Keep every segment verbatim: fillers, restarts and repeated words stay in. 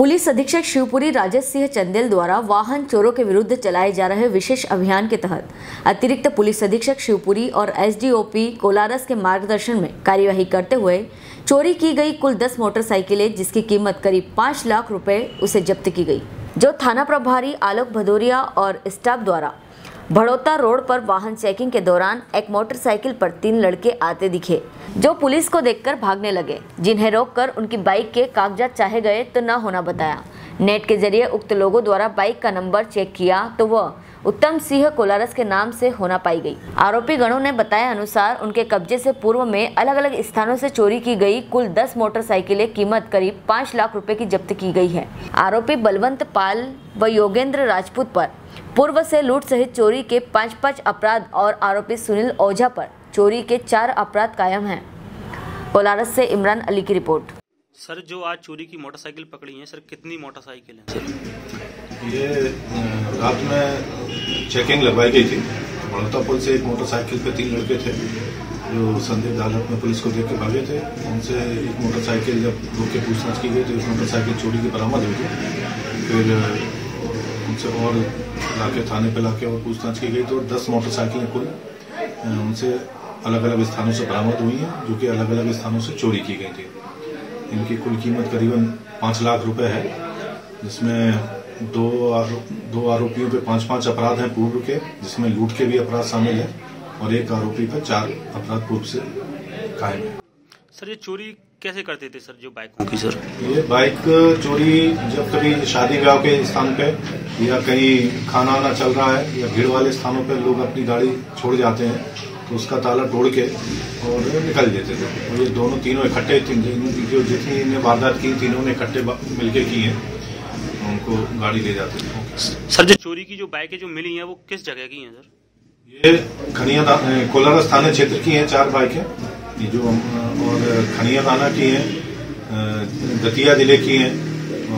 Police अधीक्षक शिवपुरी राजेश सिंह चंदेल द्वारा वाहन चोरों के विरुद्ध चलाए जा रहे विशेष अभियान के तहत अतिरिक्त पुलिस अधीक्षक शिवपुरी और एसडीओपी कोलारस के मार्गदर्शन में कार्यवाही करते हुए चोरी की गई कुल दस मोटरसाइकिलें, जिसकी कीमत करीब पाँच लाख रुपए उसे जब्त की गई, जो थाना प्रभारी आलोक भदौरिया और स्टाफ द्वारा भड़ौता रोड पर वाहन चेकिंग के दौरान एक मोटरसाइकिल पर तीन लड़के आते दिखे, जो पुलिस को देखकर भागने लगे, जिन्हें रोककर उनकी बाइक के कागजात चाहे गए तो न होना बताया। नेट के जरिए उक्त लोगों द्वारा बाइक का नंबर चेक किया तो वह उत्तम सिंह कोलारस के नाम से होना पाई गई। आरोपी गणों ने बताया अनुसार उनके कब्जे से पूर्व में अलग अलग स्थानों से चोरी की गई कुल दस मोटरसाइकिलें कीमत करीब पाँच लाख रुपए की जब्त की गई है। आरोपी बलवंत पाल व योगेंद्र राजपूत पर पूर्व से लूट सहित चोरी के पाँच पाँच अपराध और आरोपी सुनील ओझा पर चोरी के चार अपराध कायम हैं। कोलारस से इमरान अली की रिपोर्ट। सर, जो आज चोरी की मोटरसाइकिल पकड़ी है, सर कितनी मोटरसाइकिल है? ये रात में चेकिंग लगवाई गई थी। बड़ौता पुल से एक मोटरसाइकिल पे तीन लड़के थे जो संदिग्ध हालत में पुलिस को देख के भागे थे। उनसे एक मोटरसाइकिल जब रोक के पूछताछ की गई तो उस मोटरसाइकिल चोरी की बरामद हुई थी। फिर उनसे और लाके थाने पे लाके और पूछताछ की गई तो दस मोटरसाइकिलें कुल उनसे अलग अलग स्थानों से बरामद हुई हैं, जो कि अलग अलग स्थानों से चोरी की गई थी। इनकी कुल कीमत करीबन पाँच लाख रुपए है, जिसमें दो आरो, दो आरोपियों पे पाँच पाँच अपराध हैं पूर्व के, जिसमें लूट के भी अपराध शामिल है और एक आरोपी पे चार अपराध पूर्व से कायम है। सर, ये चोरी कैसे करते थे सर, जो बाइकों की? सर ये बाइक चोरी जब कभी शादी ब्याह के स्थान पे या कहीं खाना आना चल रहा है या भीड़ वाले स्थानों पे लोग अपनी गाड़ी छोड़ जाते हैं तो उसका ताला तोड़ के और निकल देते थे। और ये दोनों तीनों इकट्ठे जो जितनी ने वारदात की तीनों ने इकट्ठे मिलके की है, उनको गाड़ी ले जाते थे। सर, जो चोरी की जो बाइकें जो मिली हैं वो किस जगह की हैं सर? ये खनिया कोलारस थाना क्षेत्र की हैं चार बाइकें, जो और खनिया थाना की हैं, दतिया जिले की हैं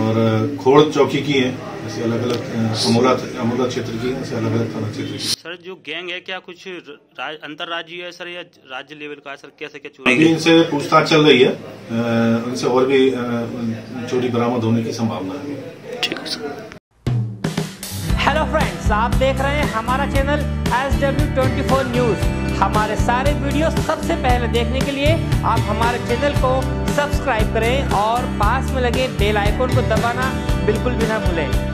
और खोड़ चौकी की हैं, ऐसे अलग अलग अमोला क्षेत्र की है, ऐसे अलग अलग थाना क्षेत्र की। सर, जो गैंग है क्या कुछ अंतर्राज्यीय है सर या राज्य लेवल का है सर? कैसे क्या चोरी? इनसे पूछताछ चल रही है, उनसे और भी चोरी बरामद होने की संभावना है। ठीक है सर। हेलो फ्रेंड्स, आप देख रहे हैं हमारा चैनल एस डब्ल्यू चौबीस न्यूज। हमारे सारे वीडियो सबसे पहले देखने के लिए आप हमारे चैनल को सब्सक्राइब करें और पास में लगे बेल आइकन को दबाना बिल्कुल भी ना भूलें।